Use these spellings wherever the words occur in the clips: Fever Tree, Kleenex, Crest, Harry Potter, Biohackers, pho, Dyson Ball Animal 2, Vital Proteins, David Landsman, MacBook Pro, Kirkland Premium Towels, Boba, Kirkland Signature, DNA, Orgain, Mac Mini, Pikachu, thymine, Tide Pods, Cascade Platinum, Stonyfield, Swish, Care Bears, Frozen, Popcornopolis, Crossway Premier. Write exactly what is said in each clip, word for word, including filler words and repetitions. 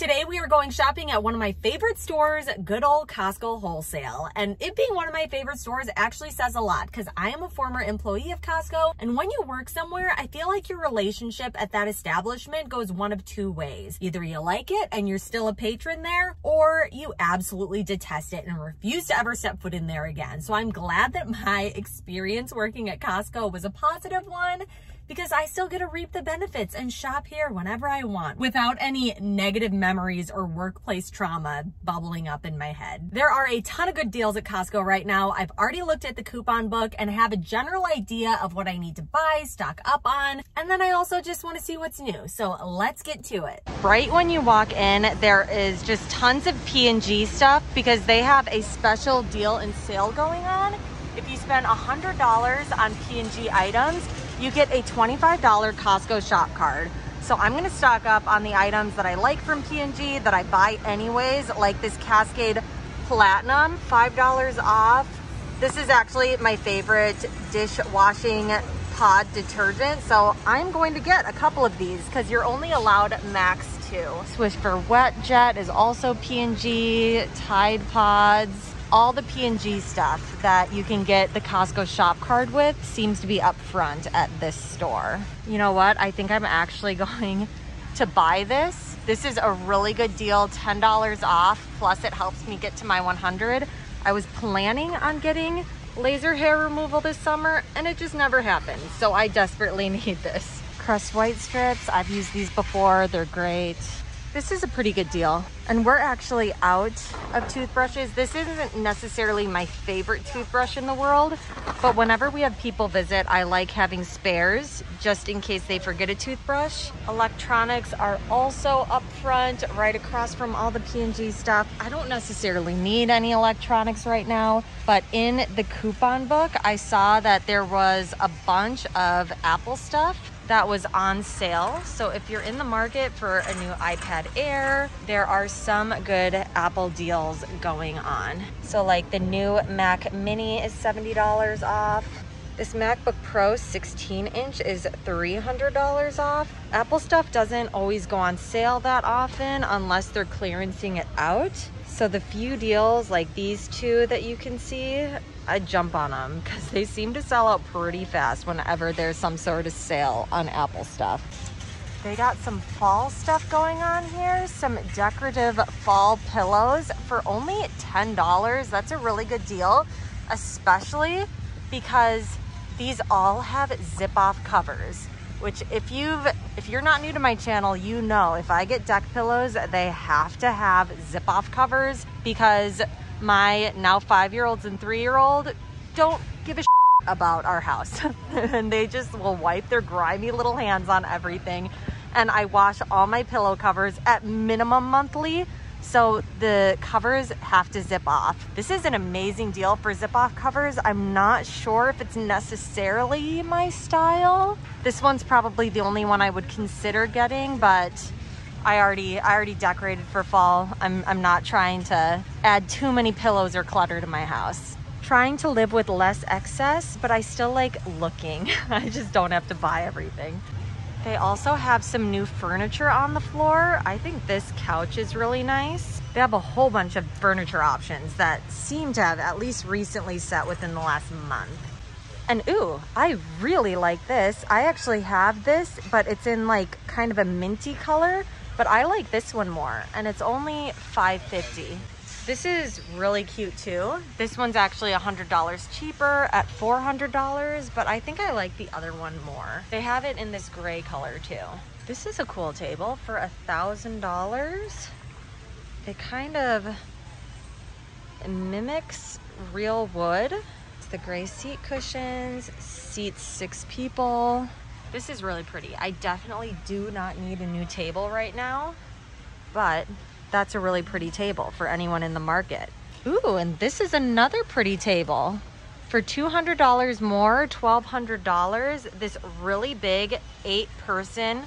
Today we are going shopping at one of my favorite stores, good old Costco Wholesale. And it being one of my favorite stores actually says a lot because I am a former employee of Costco. And when you work somewhere, I feel like your relationship at that establishment goes one of two ways. Either you like it and you're still a patron there, or you absolutely detest it and refuse to ever step foot in there again. So I'm glad that my experience working at Costco was a positive one, because I still get to reap the benefits and shop here whenever I want without any negative memories or workplace trauma bubbling up in my head. There are a ton of good deals at Costco right now. I've already looked at the coupon book and have a general idea of what I need to buy, stock up on, and then I also just want to see what's new. So let's get to it. Right when you walk in, there is just tons of P and G stuff because they have a special deal and sale going on. If you spend one hundred dollars on P and G items, you get a twenty-five dollar Costco shop card. So I'm gonna stock up on the items that I like from P and G that I buy anyways, like this Cascade Platinum, five dollars off. This is actually my favorite dishwashing pod detergent. So I'm going to get a couple of these because you're only allowed max two. Swish for Wet Jet is also P and G, Tide Pods. All the P and G stuff that you can get the Costco shop card with seems to be up front at this store. You know what? I think I'm actually going to buy this. This is a really good deal, ten dollars off, plus it helps me get to my one hundred. I was planning on getting laser hair removal this summer and it just never happened, so I desperately need this. Crest white strips, I've used these before, they're great. This is a pretty good deal. And we're actually out of toothbrushes. This isn't necessarily my favorite toothbrush in the world, but whenever we have people visit, I like having spares just in case they forget a toothbrush. Electronics are also up front, right across from all the P and G stuff. I don't necessarily need any electronics right now, but in the coupon book, I saw that there was a bunch of Apple stuff that was on sale. So if you're in the market for a new iPad Air, there are some good Apple deals going on. So like the new Mac Mini is seventy dollars off. This MacBook Pro sixteen inch is three hundred dollars off. Apple stuff doesn't always go on sale that often unless they're clearancing it out. So the few deals like these two that you can see, I jump on them because they seem to sell out pretty fast whenever there's some sort of sale on Apple stuff. They got some fall stuff going on here, some decorative fall pillows for only ten dollars. That's a really good deal, especially because these all have zip-off covers, which if you've if you're not new to my channel, you know if I get deck pillows, they have to have zip-off covers because my now five-year-olds and three-year-old don't give a shit about our house and they just will wipe their grimy little hands on everything. And I wash all my pillow covers at minimum monthly, so the covers have to zip off. This is an amazing deal for zip-off covers. I'm not sure if it's necessarily my style. This one's probably the only one I would consider getting, but I already I already decorated for fall. I'm, I'm not trying to add too many pillows or clutter to my house. Trying to live with less excess, but I still like looking. I just don't have to buy everything. They also have some new furniture on the floor. I think this couch is really nice. They have a whole bunch of furniture options that seem to have at least recently set within the last month. And ooh, I really like this. I actually have this, but it's in like kind of a minty color. But I like this one more, and it's only five fifty. This is really cute too. This one's actually one hundred dollars cheaper at four hundred dollars, but I think I like the other one more. They have it in this gray color too. This is a cool table for one thousand dollars. It kind of mimics real wood. It's the gray seat cushions, seats six people. This is really pretty. I definitely do not need a new table right now, but that's a really pretty table for anyone in the market. Ooh, and this is another pretty table. For two hundred dollars more, twelve hundred dollars, this really big eight-person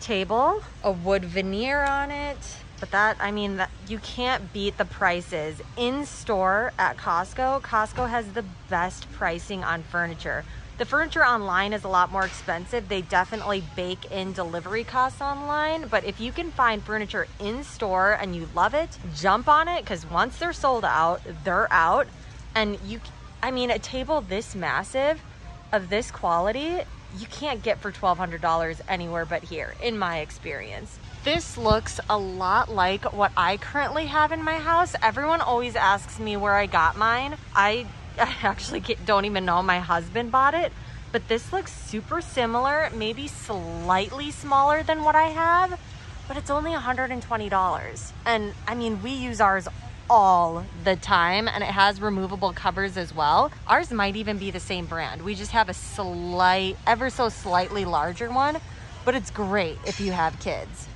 table, a wood veneer on it. But that, I mean, that, you can't beat the prices. In store at Costco, Costco has the best pricing on furniture. The furniture online is a lot more expensive. They definitely bake in delivery costs online, but if you can find furniture in store and you love it, jump on it, because once they're sold out, they're out. And you, I mean, a table this massive, of this quality, you can't get for twelve hundred dollars anywhere but here, in my experience. This looks a lot like what I currently have in my house. Everyone always asks me where I got mine. I, I actually get, don't even know my husband bought it, but this looks super similar, maybe slightly smaller than what I have, but it's only one hundred twenty dollars. And I mean, we use ours all the time, and it has removable covers as well. Ours might even be the same brand. We just have a slight, ever so slightly larger one, but it's great if you have kids.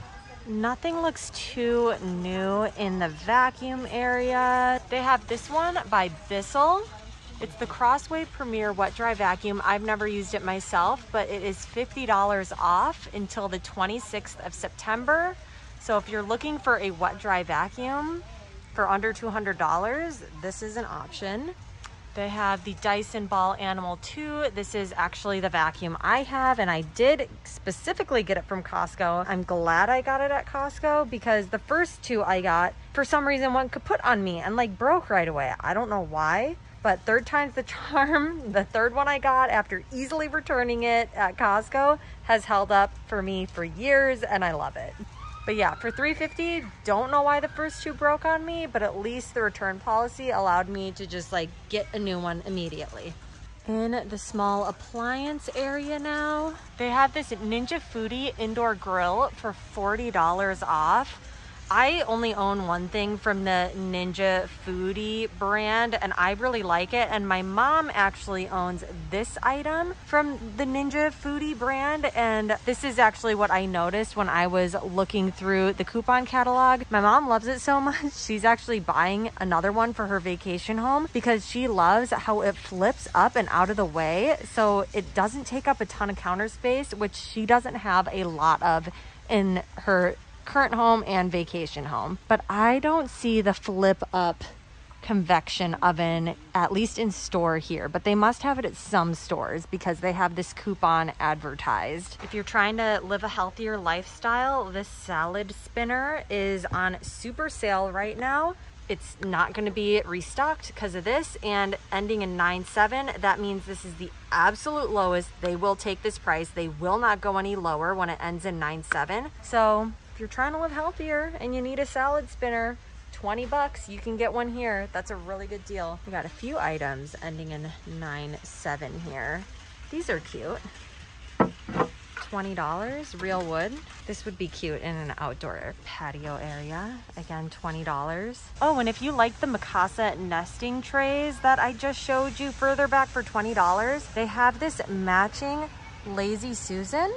Nothing looks too new in the vacuum area. They have this one by Bissell. It's the Crossway Premier Wet Dry Vacuum. I've never used it myself, but it is fifty dollars off until the twenty-sixth of September. So if you're looking for a wet dry vacuum for under two hundred dollars, this is an option. They have the Dyson Ball Animal two. This is actually the vacuum I have, and I did specifically get it from Costco. I'm glad I got it at Costco, because the first two I got, for some reason, one could put on me and like broke right away. I don't know why, but third time's the charm. The third one I got after easily returning it at Costco has held up for me for years, and I love it. But yeah, for three fifty, don't know why the first two broke on me, but at least the return policy allowed me to just like get a new one immediately. In the small appliance area now, they have this Ninja Foodi indoor grill for forty dollars off. I only own one thing from the Ninja Foodi brand, and I really like it. And my mom actually owns this item from the Ninja Foodi brand. And this is actually what I noticed when I was looking through the coupon catalog. My mom loves it so much, she's actually buying another one for her vacation home, because she loves how it flips up and out of the way. So it doesn't take up a ton of counter space, which she doesn't have a lot of in her current home and vacation home. But I don't see the flip up convection oven, at least in store here, but they must have it at some stores because they have this coupon advertised. If you're trying to live a healthier lifestyle, this salad spinner is on super sale right now. It's not going to be restocked because of this, and ending in nine seven, that means this is the absolute lowest. They will take this price. They will not go any lower when it ends in nine seven. So if you're trying to live healthier and you need a salad spinner, twenty bucks, you can get one here. That's a really good deal. We got a few items ending in nine seven here. These are cute. twenty dollars, real wood. This would be cute in an outdoor patio area. Again, twenty dollars. Oh, and if you like the Mikasa nesting trays that I just showed you further back for twenty dollars, they have this matching Lazy Susan.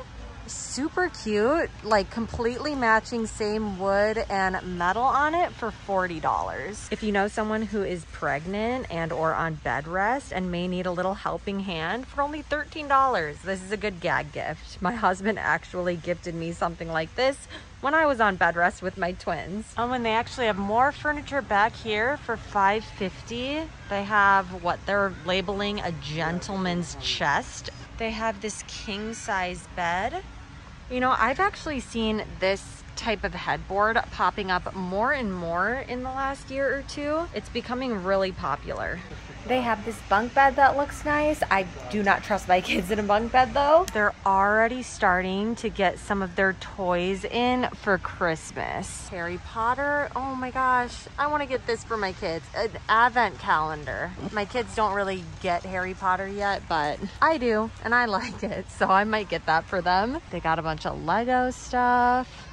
Super cute, like completely matching, same wood and metal on it for forty dollars. If you know someone who is pregnant and or on bed rest and may need a little helping hand, for only thirteen dollars, this is a good gag gift. My husband actually gifted me something like this when I was on bed rest with my twins. Oh, and they actually have more furniture back here for five fifty. They have what they're labeling a gentleman's chest. They have this king-size bed. You know, I've actually seen this type of headboard popping up more and more in the last year or two. It's becoming really popular. They have this bunk bed that looks nice. I do not trust my kids in a bunk bed though. They're already starting to get some of their toys in for Christmas. Harry Potter, oh my gosh. I wanna get this for my kids, an advent calendar. My kids don't really get Harry Potter yet, but I do, and I like it, so I might get that for them. They got a bunch of Lego stuff.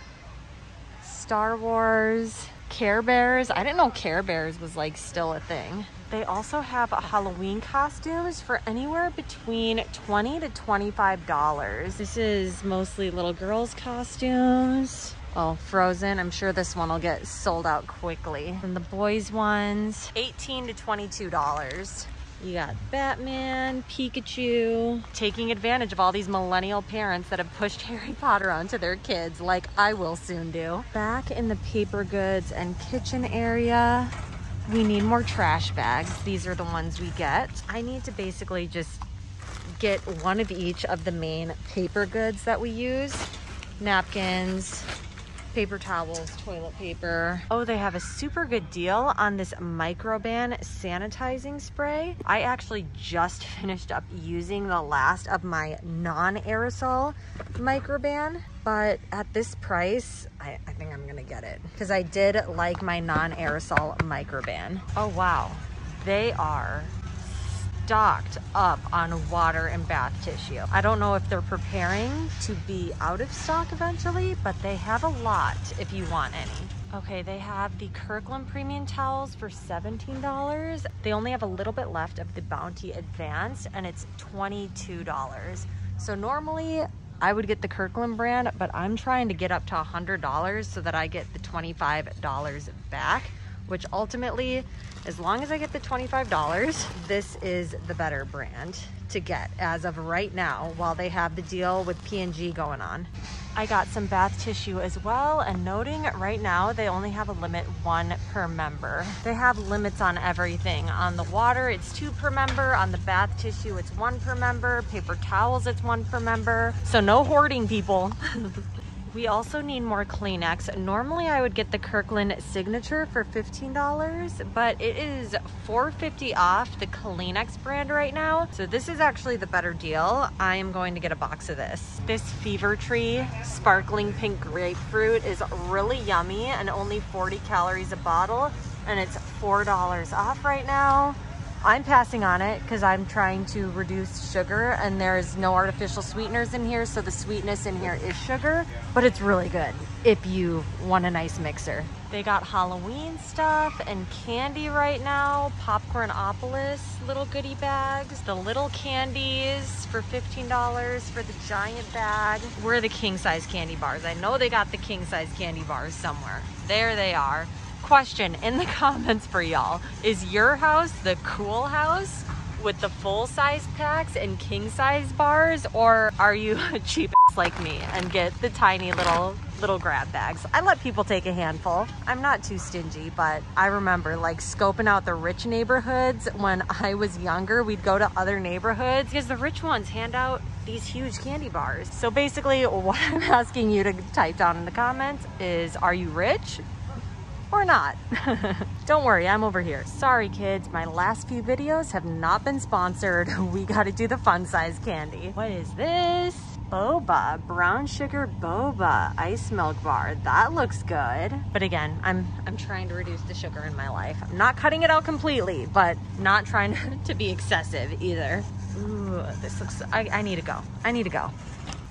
Star Wars, Care Bears. I didn't know Care Bears was like still a thing. They also have Halloween costumes for anywhere between twenty to twenty-five dollars. This is mostly little girls' costumes. Oh, Frozen. I'm sure this one will get sold out quickly. And the boys' ones, eighteen to twenty-two dollars. You got Batman, Pikachu. Taking advantage of all these millennial parents that have pushed Harry Potter onto their kids, like I will soon do. Back in the paper goods and kitchen area, we need more trash bags. These are the ones we get. I need to basically just get one of each of the main paper goods that we use. Napkins, paper towels, toilet paper. Oh, they have a super good deal on this Microban sanitizing spray. I actually just finished up using the last of my non-aerosol Microban, but at this price, I, I think I'm gonna get it because I did like my non-aerosol Microban. Oh wow, they are stocked up on water and bath tissue. I don't know if they're preparing to be out of stock eventually, but they have a lot if you want any. Okay, they have the Kirkland Premium Towels for seventeen dollars. They only have a little bit left of the Bounty Advanced, and it's twenty-two dollars. So normally I would get the Kirkland brand, but I'm trying to get up to one hundred dollars so that I get the twenty-five dollars back, which ultimately, as long as I get the twenty-five dollars, this is the better brand to get as of right now while they have the deal with P and G going on. I got some bath tissue as well, and noting right now they only have a limit one per member. They have limits on everything. On the water, it's two per member. On the bath tissue, it's one per member. Paper towels, it's one per member. So no hoarding, people. We also need more Kleenex. Normally I would get the Kirkland Signature for fifteen dollars, but it is four fifty off the Kleenex brand right now. So this is actually the better deal. I am going to get a box of this. This Fever Tree sparkling pink grapefruit is really yummy and only forty calories a bottle, and it's four dollars off right now. I'm passing on it because I'm trying to reduce sugar, and there is no artificial sweeteners in here, so the sweetness in here is sugar, but it's really good if you want a nice mixer. They got Halloween stuff and candy right now. Popcornopolis little goodie bags, the little candies for fifteen dollars for the giant bag. Where are the king-size candy bars? I know they got the king-size candy bars somewhere. There they are. Question in the comments for y'all: is your house the cool house with the full-size packs and king-size bars, or are you a cheap ass like me and get the tiny little little grab bags? I let people take a handful. I'm not too stingy, but I remember like scoping out the rich neighborhoods when I was younger. We'd go to other neighborhoods because the rich ones hand out these huge candy bars. So basically what I'm asking you to type down in the comments is, are you rich or not? Don't worry, I'm over here. Sorry kids, my last few videos have not been sponsored. We gotta do the fun size candy. What is this? Boba, brown sugar boba, ice milk bar. That looks good. But again, I'm I'm trying to reduce the sugar in my life. I'm not cutting it out completely, but not trying to be excessive either. Ooh, this looks, I, I need to go, I need to go.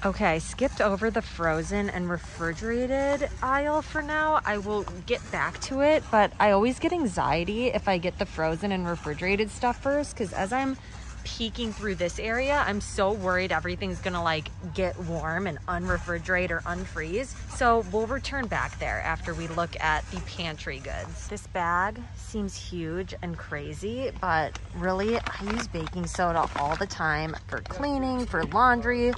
Okay, I skipped over the frozen and refrigerated aisle for now. I will get back to it, but I always get anxiety if I get the frozen and refrigerated stuff first, because as I'm peeking through this area, I'm so worried everything's gonna like get warm and unrefrigerate or unfreeze. So we'll return back there after we look at the pantry goods. This bag seems huge and crazy, but really I use baking soda all the time for cleaning, for laundry,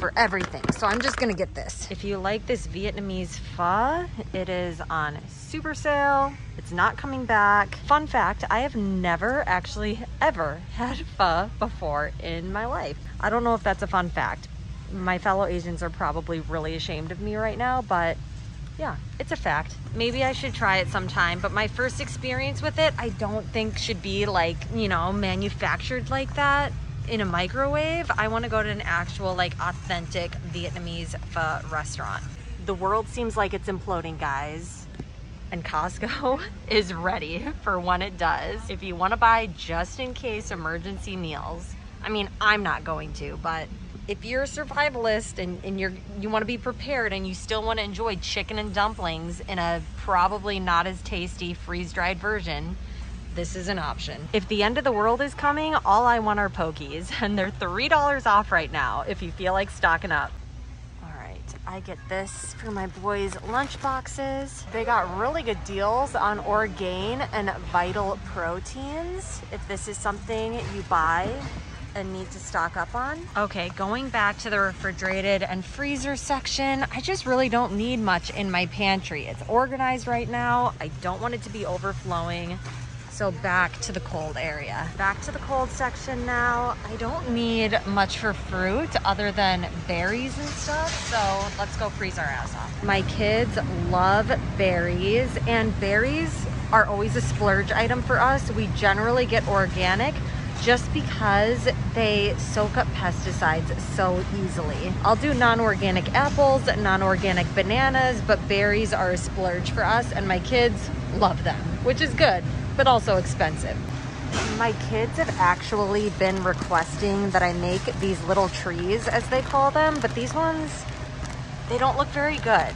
for everything. So I'm just gonna get this. If you like this Vietnamese pho, it is on super sale. It's not coming back. Fun fact, I have never actually ever had pho before in my life. I don't know if that's a fun fact. My fellow Asians are probably really ashamed of me right now, but yeah, it's a fact. Maybe I should try it sometime, but my first experience with it, I don't think should be like, you know, manufactured like that in a microwave. I want to go to an actual like authentic Vietnamese pho restaurant. The world seems like it's imploding, guys, and Costco is ready for when it does. If you want to buy just in case emergency meals, I mean, I'm not going to, but if you're a survivalist and, and you're you want to be prepared and you still want to enjoy chicken and dumplings in a probably not as tasty freeze-dried version, this is an option. If the end of the world is coming, all I want are pokies, and they're three dollars off right now if you feel like stocking up. All right, I get this for my boys' lunch boxes. They got really good deals on Orgain and Vital Proteins if this is something you buy and need to stock up on. Okay, going back to the refrigerated and freezer section, I just really don't need much in my pantry. It's organized right now. I don't want it to be overflowing. So back to the cold area. Back to the cold section now. I don't need much for fruit other than berries and stuff. So let's go freeze our ass off. My kids love berries, and berries are always a splurge item for us. We generally get organic just because they soak up pesticides so easily. I'll do non-organic apples, non-organic bananas, but berries are a splurge for us, and my kids love them, which is good, but also expensive. My kids have actually been requesting that I make these little trees, as they call them, but these ones, they don't look very good.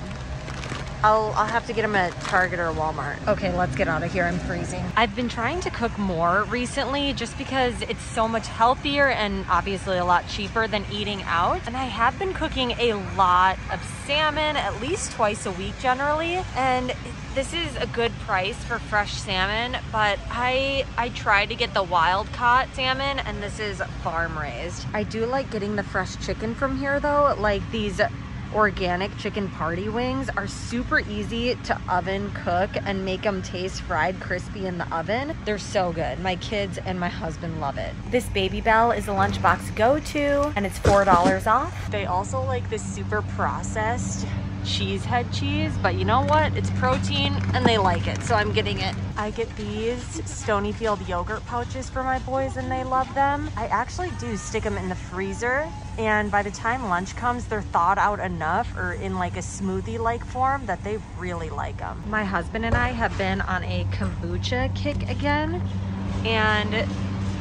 I'll, I'll have to get them at Target or Walmart. Okay, let's get out of here. I'm freezing. I've been trying to cook more recently just because it's so much healthier and obviously a lot cheaper than eating out. And I have been cooking a lot of salmon, at least twice a week generally. And this is a good price for fresh salmon, but I, I try to get the wild caught salmon, and this is farm raised. I do like getting the fresh chicken from here though. Like these organic chicken party wings are super easy to oven cook and make them taste fried crispy in the oven. They're so good. My kids and my husband love it. This Babybel is a lunchbox go-to, and it's four dollars off. They also like this super processed cheese head cheese, but you know what? It's protein and they like it, so I'm getting it. I get these Stonyfield yogurt pouches for my boys and they love them. I actually do stick them in the freezer, and by the time lunch comes, they're thawed out enough or in like a smoothie-like form that they really like them. My husband and I have been on a kombucha kick again, and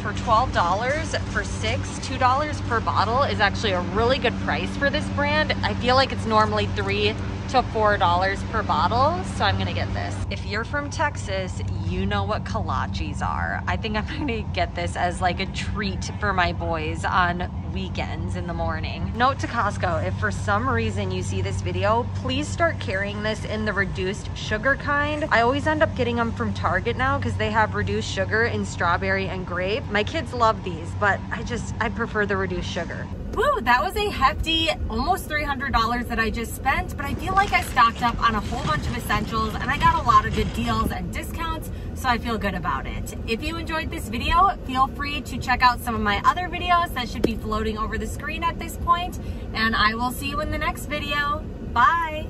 for twelve dollars for six, two dollars per bottle is actually a really good price for this brand. I feel like it's normally three to four dollars per bottle, so I'm gonna get this. If you're from Texas, you know what kolaches are. I think I'm gonna get this as like a treat for my boys on weekends in the morning. Note to Costco, if for some reason you see this video, please start carrying this in the reduced sugar kind. I always end up getting them from Target now because they have reduced sugar in strawberry and grape. My kids love these, but I just, I prefer the reduced sugar. Woo, that was a hefty, almost three hundred dollars that I just spent, but I feel like I stocked up on a whole bunch of essentials and I got a lot of good deals and discounts, so I feel good about it. If you enjoyed this video, feel free to check out some of my other videos that should be floating over the screen at this point, and I will see you in the next video. Bye!